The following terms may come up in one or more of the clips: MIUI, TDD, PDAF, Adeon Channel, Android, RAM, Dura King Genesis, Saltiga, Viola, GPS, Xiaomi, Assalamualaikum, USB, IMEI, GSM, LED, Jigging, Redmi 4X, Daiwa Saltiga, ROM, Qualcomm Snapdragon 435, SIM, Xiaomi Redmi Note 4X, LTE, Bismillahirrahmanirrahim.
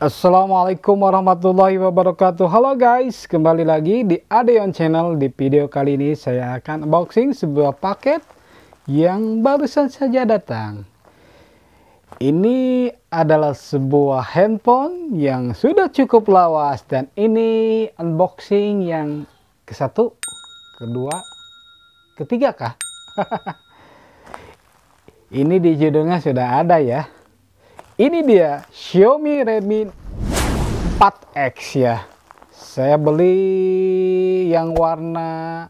Assalamualaikum warahmatullahi wabarakatuh. Halo guys, kembali lagi di Adeon Channel. Di video kali ini saya akan unboxing sebuah paket yang barusan saja datang. Ini adalah sebuah handphone yang sudah cukup lawas, dan ini unboxing yang ke-1, kedua, ketiga kah? Ini di judulnya sudah ada ya. Ini dia Xiaomi Redmi 4X ya. Saya beli yang warna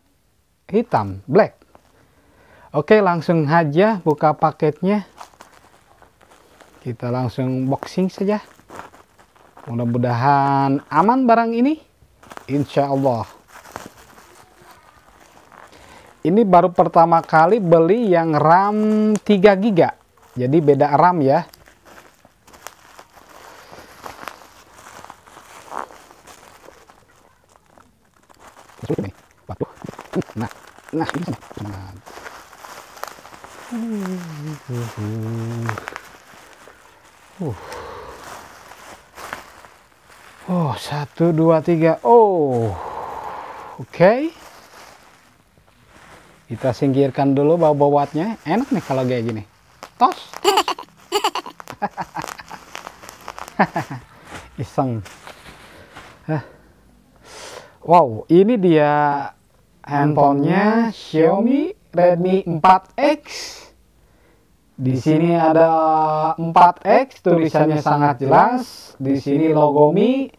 hitam, black. Oke, langsung aja buka paketnya. Kita langsung boxing saja. Mudah-mudahan aman barang ini, insya Allah. Ini baru pertama kali beli yang RAM 3GB. Jadi beda RAM ya. Nah, oh, 1, 2, 3. Oh, oke. Kita singkirkan dulu bawah-bawahnya. Enak nih kalau kayak gini. Tos. Iseng. Wow, ini dia. Handphonenya Xiaomi Redmi 4X. Di sini ada 4X, tulisannya sangat jelas. Di sini logo Mi.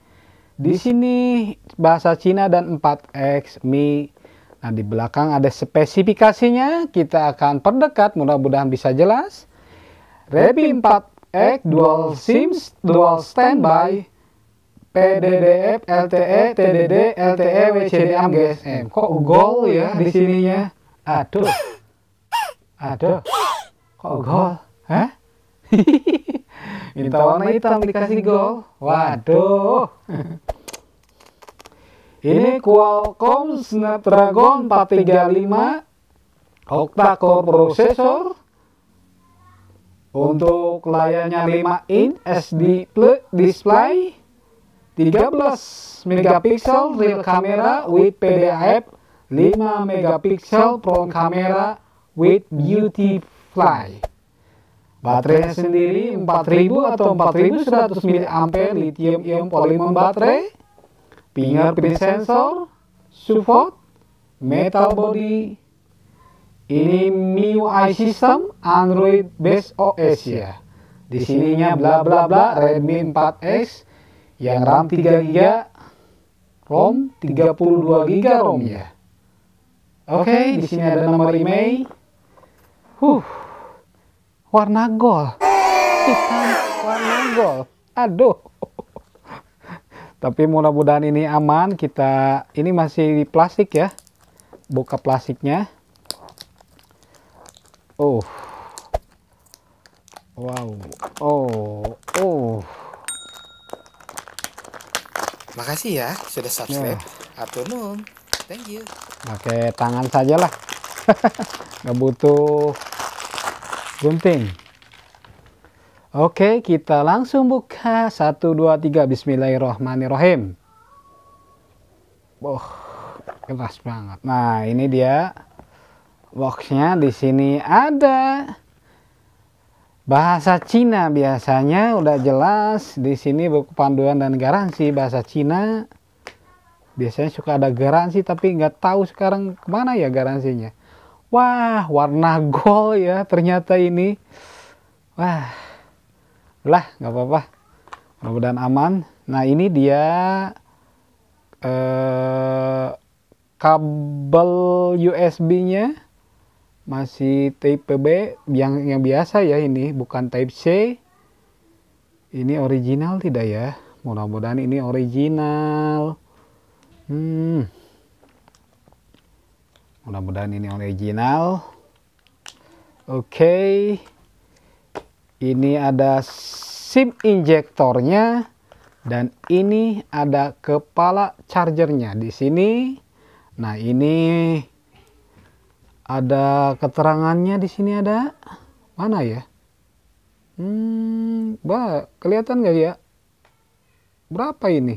Di sini bahasa Cina dan 4X Mi. Nah, di belakang ada spesifikasinya. Kita akan perdekat, mudah-mudahan bisa jelas. Redmi 4X dual SIM, dual standby. PDAF, LTE, TDD, LTE, WCDM, GSM. Kok ugol ya di sininya? Aduh. Aduh. Kok ugol? Hah? Minta warna hitam dikasih gol. Waduh. Ini Qualcomm Snapdragon 435 octa-core processor. Untuk layarnya 5 inch SD plus display. 13 megapiksel rear camera with PDAF, 5 megapiksel front camera with beauty fly. Baterainya sendiri 4000 atau 4100 mAh lithium-ion polymer baterai, fingerprint sensor, support metal body. Ini MIUI system, Android based OS ya. Di sininya bla bla bla Redmi 4X. Yang RAM 3GB, ROM 32GB ROM ya. Oke, di sini ada nomor IMEI. Warna gold. Hitam warna gold. Aduh. Tapi mudah-mudahan ini aman. Kita ini masih di plastik ya. Buka plastiknya. Oh. Wow. Oh. Oh. Makasih ya sudah subscribe. Atur nuhun. Thank you. Pakai tangan sajalah. Nggak butuh gunting. Oke, kita langsung buka. 1, 2, 3. Bismillahirrahmanirrahim. Oh, keras banget. Nah, ini dia boxnya. Di sini ada bahasa Cina biasanya udah jelas. Di sini buku panduan dan garansi bahasa Cina. Biasanya suka ada garansi, tapi nggak tahu sekarang kemana ya garansinya. Wah, warna gold ya ternyata ini. Wah, lah nggak apa-apa. Mudah-mudahan aman. Nah, ini dia kabel USB-nya. Masih type B yang biasa ya, ini bukan type C. Ini original tidak ya? Mudah-mudahan ini original. Mudah-mudahan ini original. Oke. Ini ada SIM injektornya, dan ini ada kepala chargernya di sini. Nah, ini ada keterangannya di sini, ada mana ya? Kelihatan nggak ya? berapa ini?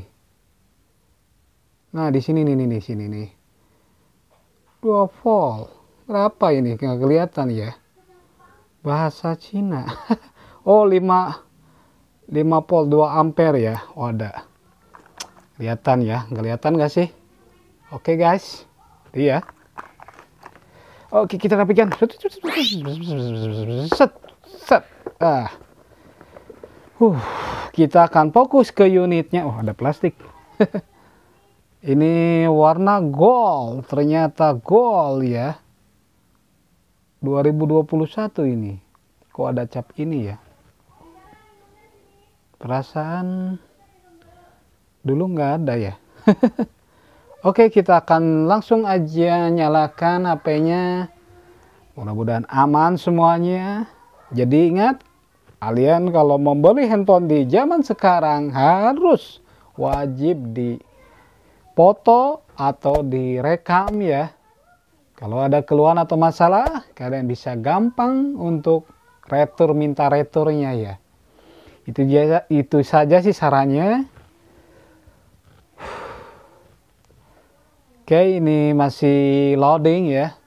Nah, di sini nih, sini nih. 2 volt. Berapa ini? Nggak kelihatan ya. Bahasa Cina. Oh, 5 volt 2 ampere ya. Oh, ada. Kelihatan ya? Kelihatan nggak sih? Oke, guys. Iya. Oke, kita rapikan. Set. Ah. Kita akan fokus ke unitnya. Oh, ada plastik. Ini warna gold, ternyata gold ya. 2021 ini. Kok ada cap ini ya? Perasaan dulu nggak ada ya. Oke, kita akan langsung aja nyalakan HP-nya. Mudah-mudahan aman semuanya. Jadi ingat, kalian kalau membeli handphone di zaman sekarang harus wajib di foto atau direkam ya. Kalau ada keluhan atau masalah, kalian bisa gampang untuk retur, minta returnya ya. Itu saja sih sarannya. Oke, ini masih loading ya.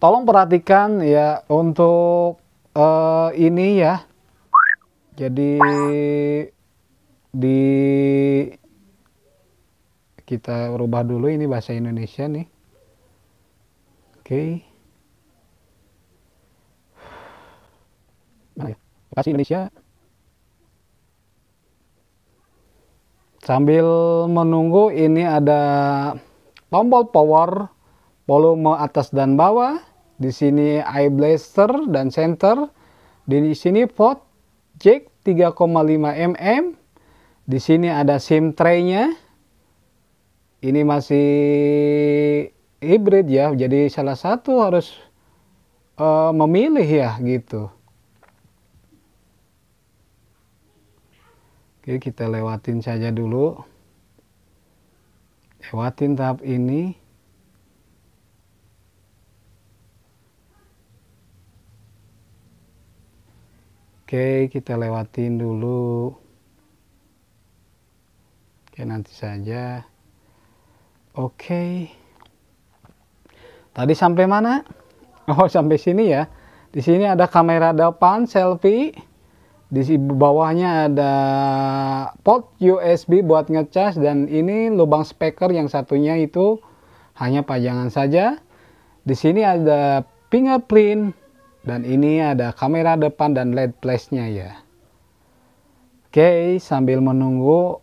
Tolong perhatikan ya untuk ini ya, jadi kita rubah dulu ini bahasa Indonesia nih. Oke. Mana ya? Bahasa Indonesia. Sambil menunggu ini ada tombol power, volume atas dan bawah. Di sini eye blaster dan center. Di sini port jack 3,5 mm. Di sini ada SIM tray-nya. Ini masih hybrid ya, jadi salah satu harus memilih ya gitu. Oke, kita lewatin saja dulu. Lewatin tahap ini. Oke, kita lewatin dulu. Oke, nanti saja. Oke. Tadi sampai mana? Oh, sampai sini ya. Di sini ada kamera depan selfie. Di bawahnya ada port USB buat ngecas, dan ini lubang speaker yang satunya itu hanya pajangan saja. Di sini ada fingerprint. Dan ini ada kamera depan dan LED flash-nya ya. Oke, sambil menunggu.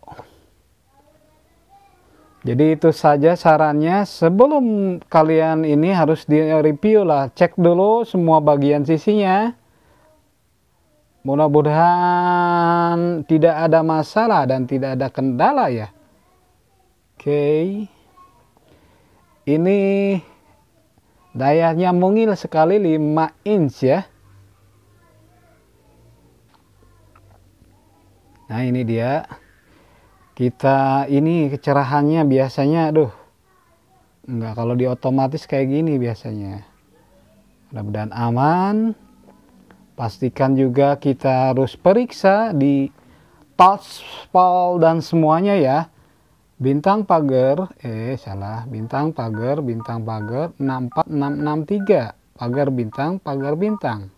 Jadi itu saja sarannya. Sebelum kalian ini harus di-review lah. Cek dulu semua bagian sisinya. Mudah-mudahan tidak ada masalah dan tidak ada kendala ya. Oke. Ini dayanya mungil sekali, 5 inch ya. Nah, ini dia. Kita ini kecerahannya biasanya, aduh. Enggak, kalau di otomatis kayak gini biasanya. Mudah-mudahan aman. Pastikan juga kita harus periksa di touch pal dan semuanya ya. Bintang pagar, salah, bintang pagar, 64663, pagar bintang.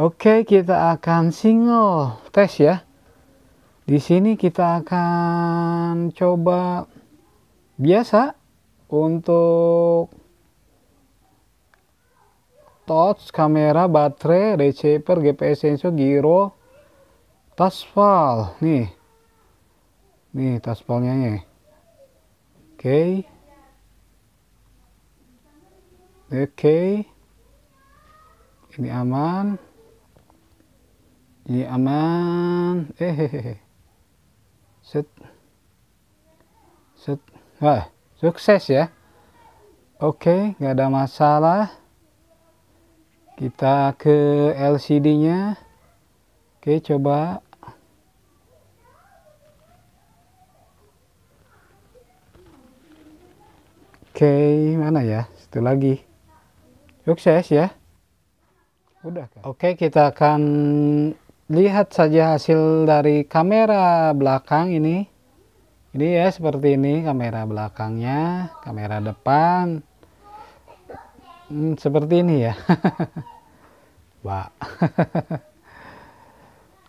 Oke, kita akan single tes ya. Di sini kita akan coba biasa untuk touch, kamera, baterai, receiver, GPS sensor, gyro, touch pal, nih. Nih taspalnya nih. Oke. Ini aman. Ini aman. Set. Wah, sukses ya. Oke, nggak ada masalah. Kita ke LCD-nya. Oke, coba. Oke, mana ya? Satu lagi. Sukses ya. Udah kan? Oke, kita akan Lihat saja hasil dari kamera belakang ini. Ini ya seperti ini kamera belakangnya, kamera depan seperti ini ya. Wah.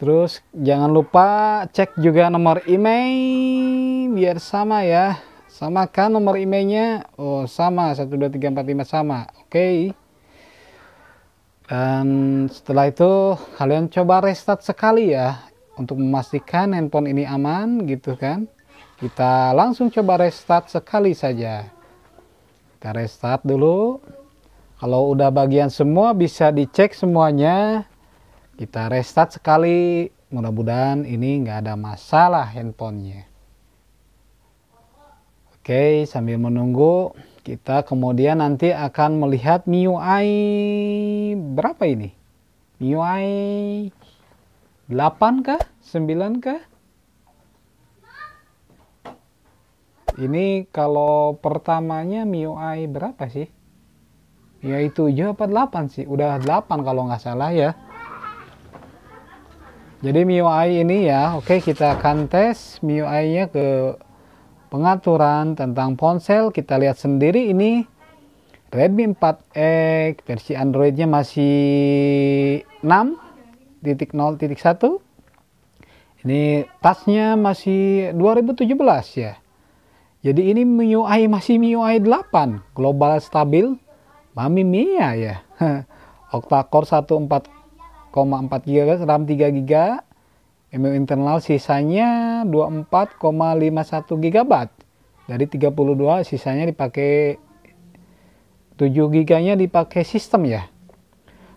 Terus jangan lupa cek juga nomor IMEI biar sama ya. Sama kan nomor IMEI-nya? Oh, sama 12345 sama. Oke. Dan setelah itu kalian coba restart sekali ya untuk memastikan handphone ini aman gitu kan. Kita langsung coba restart sekali saja. Kita restart dulu. Kalau udah bagian semua bisa dicek semuanya. Kita restart sekali. Mudah-mudahan ini nggak ada masalah handphonenya. Oke, sambil menunggu kita kemudian nanti akan melihat MIUI berapa ini? MIUI 8 kah? 9 kah? Ini kalau pertamanya MIUI berapa sih? MIUI 7 apa 8 sih? Udah 8 kalau nggak salah ya. Jadi MIUI ini ya, oke kita akan tes MIUI-nya ke pengaturan tentang ponsel. Kita lihat sendiri ini Redmi 4X versi Androidnya masih 6.0.1. ini touchnya masih 2017 ya. Jadi ini MIUI masih MIUI 8 global stabil Mami Mia ya. Octa-core 14,4 GB RAM 3 GB, memori internal sisanya 24,51 GB. Dari 32 sisanya dipakai, 7 GB-nya dipakai sistem ya.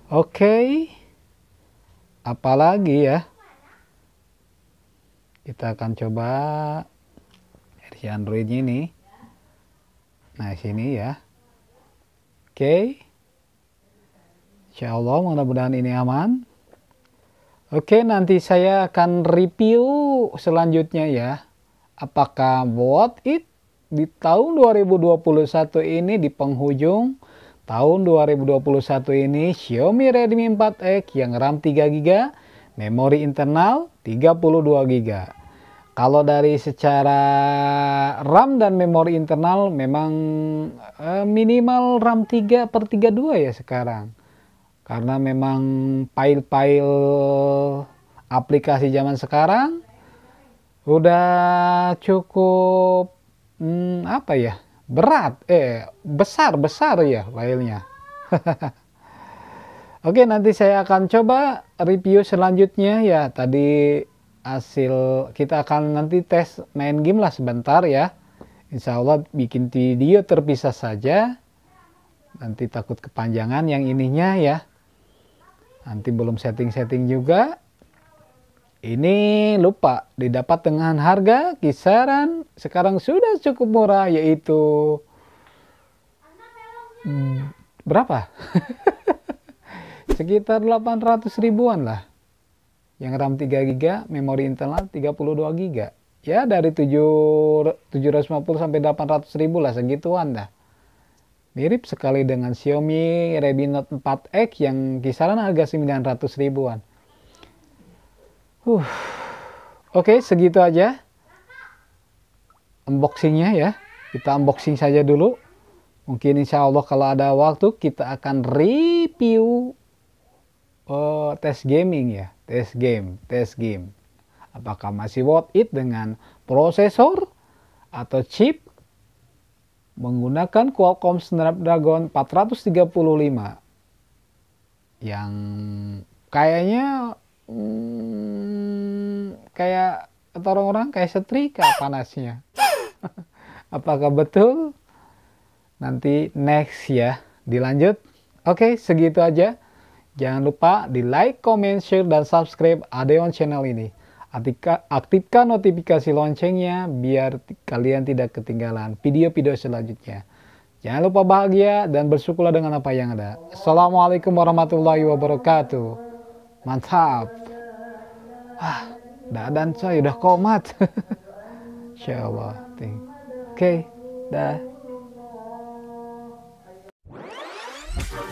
Oke. Apalagi ya? Kita akan coba versi Android ini. Nah, sini ya. Oke. Insya Allah mudah-mudahan ini aman. Oke, nanti saya akan review selanjutnya ya. Apakah worth it di tahun 2021 ini, di penghujung tahun 2021 ini, Xiaomi Redmi 4X yang RAM 3 GB, memori internal 32 GB. Kalau dari secara RAM dan memori internal memang minimal RAM 3/32 ya sekarang. Karena memang file-file aplikasi zaman sekarang udah cukup besar ya filenya. Oke, nanti saya akan coba review selanjutnya ya. Tadi hasil kita akan nanti tes main game lah sebentar ya. Insya Allah bikin video terpisah saja. Nanti takut kepanjangan yang ininya ya. Nanti belum setting-setting juga. Ini lupa didapat dengan harga kisaran sekarang sudah cukup murah, yaitu berapa? Sekitar 800 ribuan lah. Yang RAM 3 GB, memori internal 32 GB. Ya dari 750 sampai 800 ribu lah, segituan dah. Mirip sekali dengan Xiaomi Redmi Note 4X yang kisaran harga 900 ribuan. Oke, segitu aja unboxingnya ya. Kita unboxing saja dulu. Mungkin insya Allah kalau ada waktu kita akan review tes gaming ya. Tes game. Apakah masih worth it dengan prosesor atau chip menggunakan Qualcomm Snapdragon 435 yang kayaknya kayak kata orang-orang kayak setrika panasnya. Apakah betul? Nanti next ya, dilanjut. Oke, segitu aja. Jangan lupa di like, comment, share, dan subscribe Adeon Channel ini. Aktifkan notifikasi loncengnya biar kalian tidak ketinggalan video-video selanjutnya. Jangan lupa bahagia dan bersyukurlah dengan apa yang ada. Assalamualaikum warahmatullahi wabarakatuh. Mantap. Dadan coy, udah komat. Insyaallah. Oke, dah.